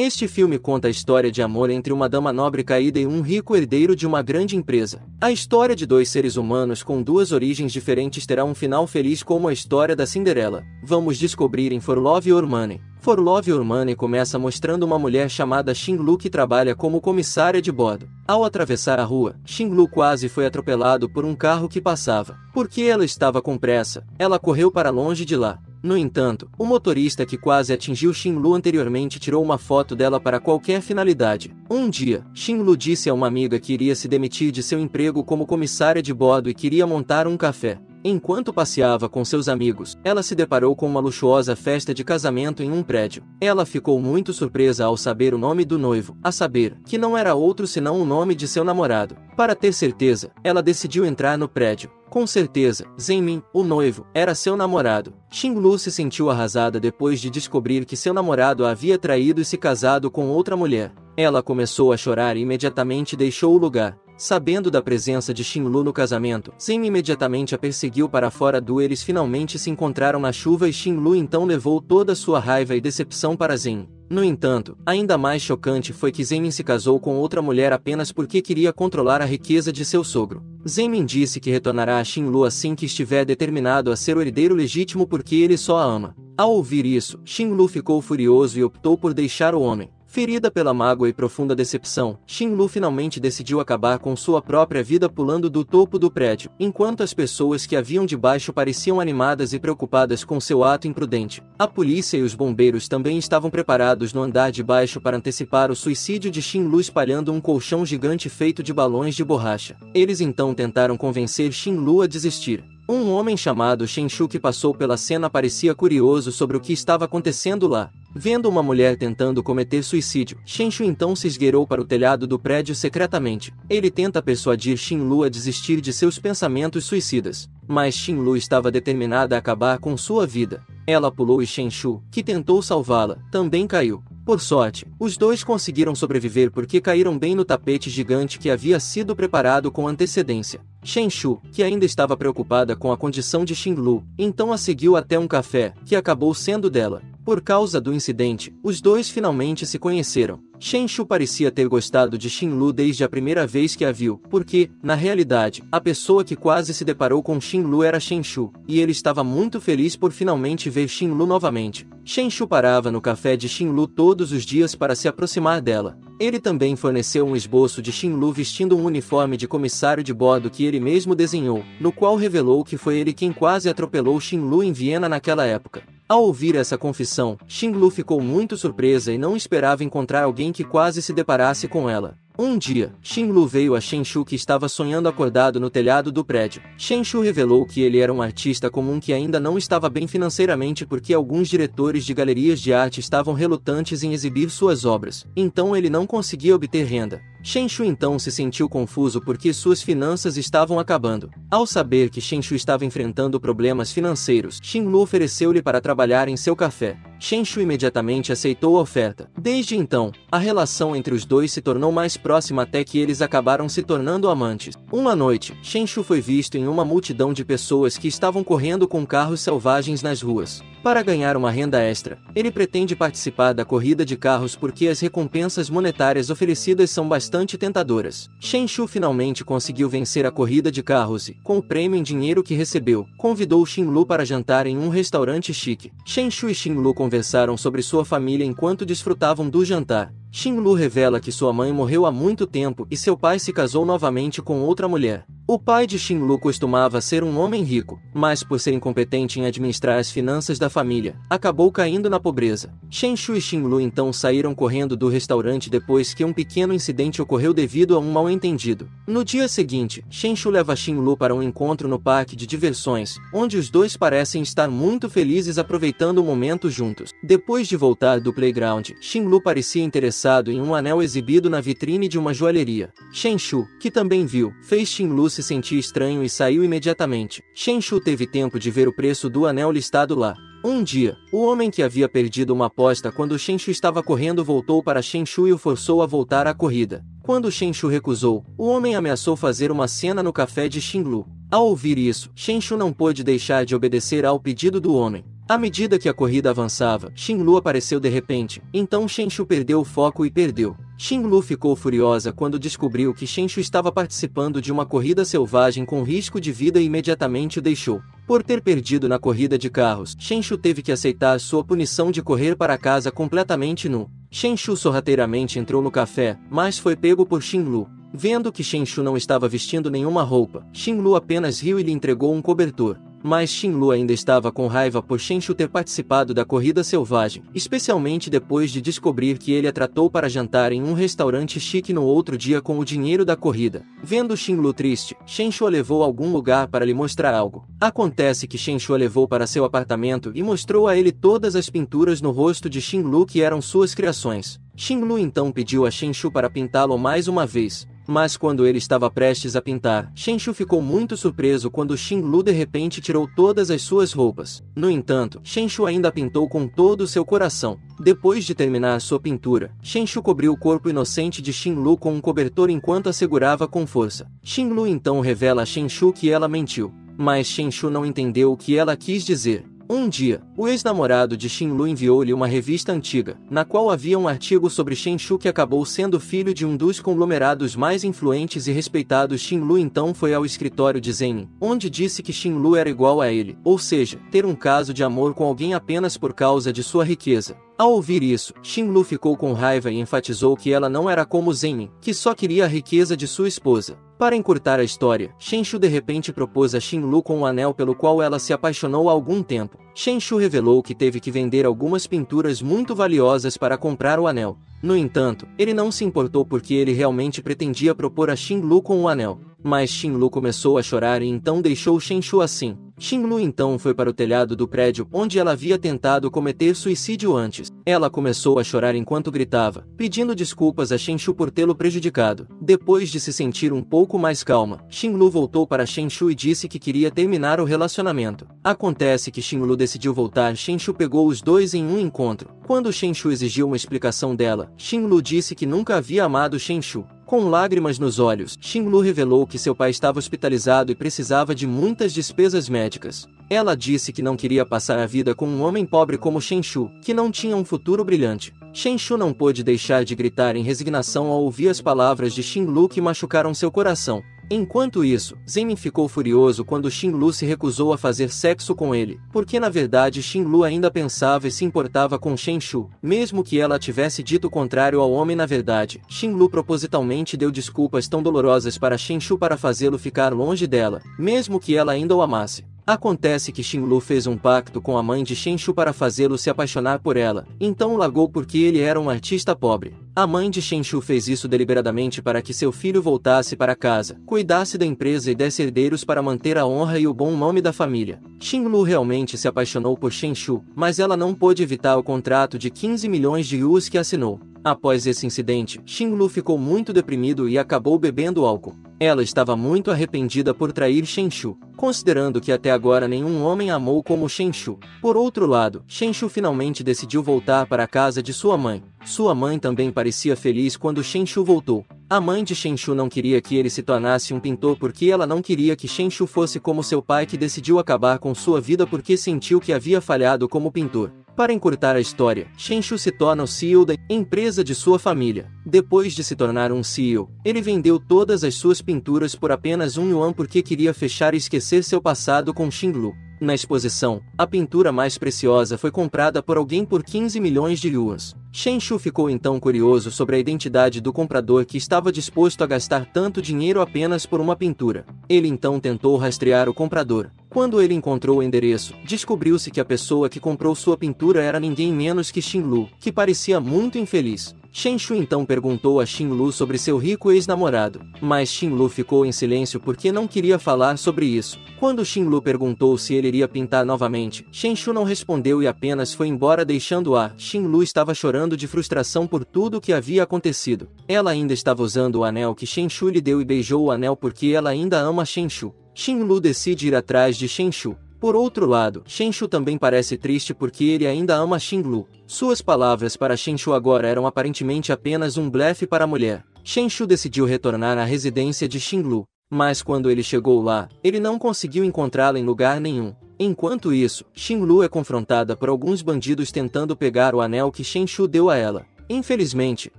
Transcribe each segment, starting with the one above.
Este filme conta a história de amor entre uma dama nobre caída e um rico herdeiro de uma grande empresa. A história de dois seres humanos com duas origens diferentes terá um final feliz como a história da Cinderela. Vamos descobrir em For Love or Money. For Love or Money começa mostrando uma mulher chamada Xing Lu que trabalha como comissária de bordo. Ao atravessar a rua, Xing Lu quase foi atropelado por um carro que passava. Porque ela estava com pressa, ela correu para longe de lá. No entanto, o motorista que quase atingiu Shen Shu anteriormente tirou uma foto dela para qualquer finalidade. Um dia, Shen Shu disse a uma amiga que iria se demitir de seu emprego como comissária de bordo e queria montar um café. Enquanto passeava com seus amigos, ela se deparou com uma luxuosa festa de casamento em um prédio. Ela ficou muito surpresa ao saber o nome do noivo, a saber, que não era outro senão o nome de seu namorado. Para ter certeza, ela decidiu entrar no prédio. Com certeza, Zhen Min, o noivo, era seu namorado. Xing Lu se sentiu arrasada depois de descobrir que seu namorado a havia traído e se casado com outra mulher. Ela começou a chorar e imediatamente deixou o lugar. Sabendo da presença de Xing Lu no casamento, Zhen Min imediatamente a perseguiu para fora do eles finalmente se encontraram na chuva e Xing Lu então levou toda sua raiva e decepção para Zhen Min. No entanto, ainda mais chocante foi que Zhen Min se casou com outra mulher apenas porque queria controlar a riqueza de seu sogro. Zhen Min disse que retornará a Xing Lu assim que estiver determinado a ser o herdeiro legítimo porque ele só a ama. Ao ouvir isso, Xing Lu ficou furioso e optou por deixar o homem. Ferida pela mágoa e profunda decepção, Xing Lu finalmente decidiu acabar com sua própria vida pulando do topo do prédio, enquanto as pessoas que a viam de baixo pareciam animadas e preocupadas com seu ato imprudente. A polícia e os bombeiros também estavam preparados no andar de baixo para antecipar o suicídio de Xing Lu espalhando um colchão gigante feito de balões de borracha. Eles então tentaram convencer Xing Lu a desistir. Um homem chamado Shen Shu que passou pela cena parecia curioso sobre o que estava acontecendo lá. Vendo uma mulher tentando cometer suicídio, Shen Shu então se esgueirou para o telhado do prédio secretamente. Ele tenta persuadir Xing Lu a desistir de seus pensamentos suicidas. Mas Xing Lu estava determinada a acabar com sua vida. Ela pulou e Shen Shu, que tentou salvá-la, também caiu. Por sorte, os dois conseguiram sobreviver porque caíram bem no tapete gigante que havia sido preparado com antecedência. Shen Shu, que ainda estava preocupada com a condição de Xing Lu, então a seguiu até um café, que acabou sendo dela. Por causa do incidente, os dois finalmente se conheceram. Shen Shu parecia ter gostado de Xing Lu desde a primeira vez que a viu, porque, na realidade, a pessoa que quase se deparou com Xing Lu era Shen Shu, e ele estava muito feliz por finalmente ver Xing Lu novamente. Shen Shu parava no café de Xing Lu todos os dias para se aproximar dela. Ele também forneceu um esboço de Xing Lu vestindo um uniforme de comissário de bordo que ele mesmo desenhou, no qual revelou que foi ele quem quase atropelou Xing Lu em Viena naquela época. Ao ouvir essa confissão, Xing Lu ficou muito surpresa e não esperava encontrar alguém que quase se deparasse com ela. Um dia, Xing Lu veio a Shen Shu que estava sonhando acordado no telhado do prédio. Shen Shu revelou que ele era um artista comum que ainda não estava bem financeiramente porque alguns diretores de galerias de arte estavam relutantes em exibir suas obras, então ele não conseguia obter renda. Shen Shu então se sentiu confuso porque suas finanças estavam acabando. Ao saber que Shen Shu estava enfrentando problemas financeiros, Xing Lu ofereceu-lhe para trabalhar em seu café. Shen Shu imediatamente aceitou a oferta. Desde então, a relação entre os dois se tornou mais próxima até que eles acabaram se tornando amantes. Uma noite, Shen Shu foi visto em uma multidão de pessoas que estavam correndo com carros selvagens nas ruas. Para ganhar uma renda extra, ele pretende participar da corrida de carros porque as recompensas monetárias oferecidas são bastante tentadoras. Shen Shu finalmente conseguiu vencer a corrida de carros e, com o prêmio em dinheiro que recebeu, convidou Xing Lu para jantar em um restaurante chique. Shen Shu e Xing Lu conversaram sobre sua família enquanto desfrutavam do jantar. Xing Lu revela que sua mãe morreu há muito tempo e seu pai se casou novamente com outra mulher. O pai de Xing Lu costumava ser um homem rico, mas por ser incompetente em administrar as finanças da família, acabou caindo na pobreza. Shen Shu e Xing Lu então saíram correndo do restaurante depois que um pequeno incidente ocorreu devido a um mal-entendido. No dia seguinte, Shen Shu leva Xing Lu para um encontro no parque de diversões, onde os dois parecem estar muito felizes aproveitando o momento juntos. Depois de voltar do playground, Xing Lu parecia interessado em um anel exibido na vitrine de uma joalheria. Shen Shu, que também viu, fez Xing Lu se sentia estranho e saiu imediatamente. Shen Shu teve tempo de ver o preço do anel listado lá. Um dia, o homem que havia perdido uma aposta quando Shen Shu estava correndo voltou para Shen Shu e o forçou a voltar à corrida. Quando Shen Shu recusou, o homem ameaçou fazer uma cena no café de Xing Lu. Ao ouvir isso, Shen Shu não pôde deixar de obedecer ao pedido do homem. À medida que a corrida avançava, Xing Lu apareceu de repente, então Shen Shu perdeu o foco e perdeu. Xing Lu ficou furiosa quando descobriu que Shen Shu estava participando de uma corrida selvagem com risco de vida e imediatamente o deixou. Por ter perdido na corrida de carros, Shen Shu teve que aceitar sua punição de correr para casa completamente nu. Shen Shu sorrateiramente entrou no café, mas foi pego por Xing Lu. Vendo que Shen Shu não estava vestindo nenhuma roupa, Xing Lu apenas riu e lhe entregou um cobertor. Mas Xing Lu ainda estava com raiva por Shen Shu ter participado da corrida selvagem, especialmente depois de descobrir que ele a tratou para jantar em um restaurante chique no outro dia com o dinheiro da corrida. Vendo Xing Lu triste, Shen Shu a levou a algum lugar para lhe mostrar algo. Acontece que Shen Shu a levou para seu apartamento e mostrou a ele todas as pinturas no rosto de Xing Lu que eram suas criações. Xing Lu então pediu a Shen Shu para pintá-lo mais uma vez. Mas quando ele estava prestes a pintar, Shen Shu ficou muito surpreso quando Xing Lu de repente tirou todas as suas roupas. No entanto, Shen Shu ainda pintou com todo o seu coração. Depois de terminar sua pintura, Shen Shu cobriu o corpo inocente de Xing Lu com um cobertor enquanto a segurava com força. Xing Lu então revela a Shen Shu que ela mentiu, mas Shen Shu não entendeu o que ela quis dizer. Um dia, o ex-namorado de Xing Lu enviou-lhe uma revista antiga, na qual havia um artigo sobre Shen Shu que acabou sendo filho de um dos conglomerados mais influentes e respeitados. Xing Lu então foi ao escritório de Zhen Min, onde disse que Xing Lu era igual a ele, ou seja, ter um caso de amor com alguém apenas por causa de sua riqueza. Ao ouvir isso, Xing Lu ficou com raiva e enfatizou que ela não era como Zhen Min, que só queria a riqueza de sua esposa. Para encurtar a história, Shen Shu de repente propôs a Xing Lu com um anel pelo qual ela se apaixonou há algum tempo. Shen Shu revelou que teve que vender algumas pinturas muito valiosas para comprar o anel. No entanto, ele não se importou porque ele realmente pretendia propor a Xing Lu com o anel. Mas Xing Lu começou a chorar e então deixou Shen Shu assim. Xing Lu então foi para o telhado do prédio onde ela havia tentado cometer suicídio antes. Ela começou a chorar enquanto gritava, pedindo desculpas a Shen Shu por tê-lo prejudicado. Depois de se sentir um pouco mais calma, Xing Lu voltou para Shen Shu e disse que queria terminar o relacionamento. Acontece que Xing Lu decidiu voltar. Shen Shu pegou os dois em um encontro. Quando Shen Shu exigiu uma explicação dela, Xing Lu disse que nunca havia amado Shen Shu. Com lágrimas nos olhos, Xing Lu revelou que seu pai estava hospitalizado e precisava de muitas despesas médicas. Ela disse que não queria passar a vida com um homem pobre como Shen Shu, que não tinha um futuro brilhante. Shen Shu não pôde deixar de gritar em resignação ao ouvir as palavras de Xing Lu que machucaram seu coração. Enquanto isso, Zhen Min ficou furioso quando Xing Lu se recusou a fazer sexo com ele, porque na verdade Xing Lu ainda pensava e se importava com Shen Shu, mesmo que ela tivesse dito o contrário ao homem na verdade. Xing Lu propositalmente deu desculpas tão dolorosas para Shen Shu para fazê-lo ficar longe dela, mesmo que ela ainda o amasse. Acontece que Xing Lu fez um pacto com a mãe de Shen Shu para fazê-lo se apaixonar por ela, então o largou porque ele era um artista pobre. A mãe de Shen Shu fez isso deliberadamente para que seu filho voltasse para casa, cuidasse da empresa e desse herdeiros para manter a honra e o bom nome da família. Xing Lu realmente se apaixonou por Shen Shu, mas ela não pôde evitar o contrato de 15 milhões de yuans que assinou. Após esse incidente, Xing Lu ficou muito deprimido e acabou bebendo álcool. Ela estava muito arrependida por trair Shen Shu, considerando que até agora nenhum homem a amou como Shen Shu. Por outro lado, Shen Shu finalmente decidiu voltar para a casa de sua mãe. Sua mãe também parecia feliz quando Shen Shu voltou. A mãe de Shen Shu não queria que ele se tornasse um pintor porque ela não queria que Shen Shu fosse como seu pai, que decidiu acabar com sua vida porque sentiu que havia falhado como pintor. Para encurtar a história, Shen Shu se torna o CEO da empresa de sua família. Depois de se tornar um CEO, ele vendeu todas as suas pinturas por apenas um yuan porque queria fechar e esquecer seu passado com Xing Lu. Na exposição, a pintura mais preciosa foi comprada por alguém por 15 milhões de yuans. Shen Shu ficou então curioso sobre a identidade do comprador que estava disposto a gastar tanto dinheiro apenas por uma pintura. Ele então tentou rastrear o comprador. Quando ele encontrou o endereço, descobriu-se que a pessoa que comprou sua pintura era ninguém menos que Xing Lu, que parecia muito infeliz. Shen Shu então perguntou a Xing Lu sobre seu rico ex-namorado, mas Xing Lu ficou em silêncio porque não queria falar sobre isso. Quando Xing Lu perguntou se ele iria pintar novamente, Shen Shu não respondeu e apenas foi embora deixando-a. Xing Lu estava chorando de frustração por tudo o que havia acontecido. Ela ainda estava usando o anel que Shen Shu lhe deu e beijou o anel porque ela ainda ama Shen Shu. Xing Lu decide ir atrás de Shen Shu. Por outro lado, Shen Shu também parece triste porque ele ainda ama Xing Lu. Suas palavras para Shen Shu agora eram aparentemente apenas um blefe para a mulher. Shen Shu decidiu retornar à residência de Xing Lu. Mas quando ele chegou lá, ele não conseguiu encontrá-la em lugar nenhum. Enquanto isso, Xing Lu é confrontada por alguns bandidos tentando pegar o anel que Shen Shu deu a ela. Infelizmente,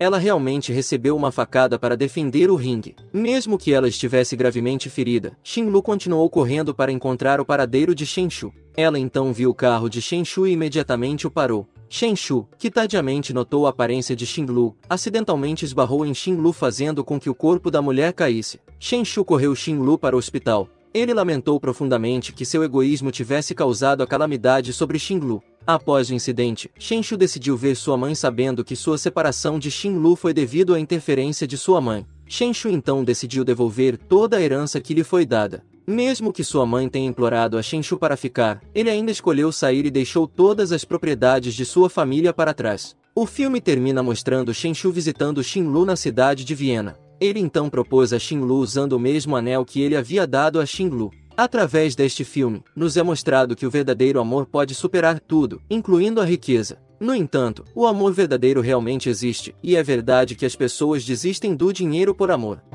ela realmente recebeu uma facada para defender o ringue. Mesmo que ela estivesse gravemente ferida, Xing Lu continuou correndo para encontrar o paradeiro de Shen Shu. Ela então viu o carro de Shen Shu e imediatamente o parou. Shen Shu, que tardiamente notou a aparência de Xing Lu, acidentalmente esbarrou em Xing Lu, fazendo com que o corpo da mulher caísse. Shen Shu correu Xing Lu para o hospital. Ele lamentou profundamente que seu egoísmo tivesse causado a calamidade sobre Xing Lu. Após o incidente, Shen Shu decidiu ver sua mãe, sabendo que sua separação de Xing Lu foi devido à interferência de sua mãe. Shen Shu então decidiu devolver toda a herança que lhe foi dada. Mesmo que sua mãe tenha implorado a Shen Shu para ficar, ele ainda escolheu sair e deixou todas as propriedades de sua família para trás. O filme termina mostrando Shen Shu visitando Xing Lu na cidade de Viena. Ele então propôs a Xing Lu usando o mesmo anel que ele havia dado a Xing Lu. Através deste filme, nos é mostrado que o verdadeiro amor pode superar tudo, incluindo a riqueza. No entanto, o amor verdadeiro realmente existe, e é verdade que as pessoas desistem do dinheiro por amor.